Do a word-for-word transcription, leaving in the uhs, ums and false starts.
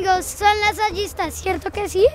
amigos, son lasallistas, ¿cierto que sí?